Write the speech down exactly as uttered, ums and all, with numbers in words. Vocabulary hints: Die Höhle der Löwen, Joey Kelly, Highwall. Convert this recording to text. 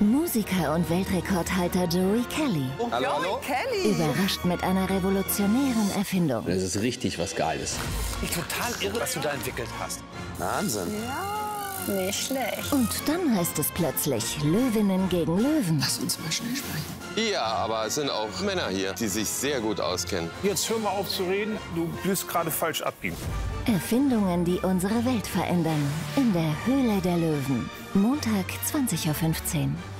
Musiker und Weltrekordhalter Joey Kelly. Oh, hallo, hallo. Kelly. Überrascht mit einer revolutionären Erfindung. Das ist richtig was Geiles. Ich bin total irre, was du da entwickelt hast. Wahnsinn. Ja, nicht schlecht. Und dann heißt es plötzlich Löwinnen gegen Löwen. Lass uns mal schnell sprechen. Ja, aber es sind auch Männer hier, die sich sehr gut auskennen. Jetzt hör mal auf zu reden, du bist gerade falsch abbiegen. Erfindungen, die unsere Welt verändern. In der Höhle der Löwen. Montag, zwanzig Uhr fünfzehn.